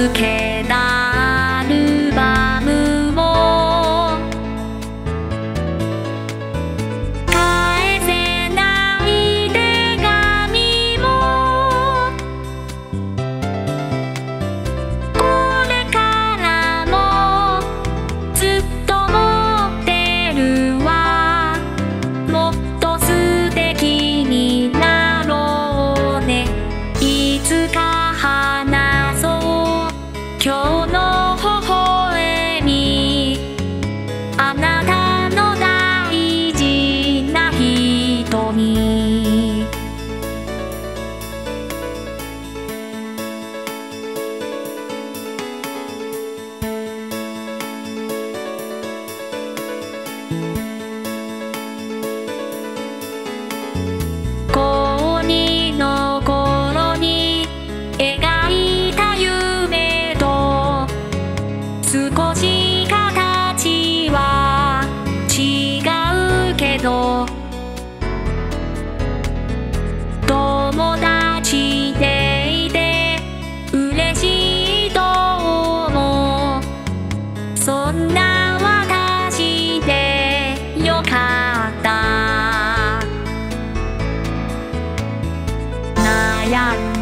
つけたアルバムを返せない手紙もこれからもずっと持ってるわ。もっと素敵になろうね。いつか話そう今日の微笑み、あなたの大事な人に。高2の頃に描いた夢と少し形は違うけど、友達でいて嬉しいと思う。そんな私でよかった。悩んだ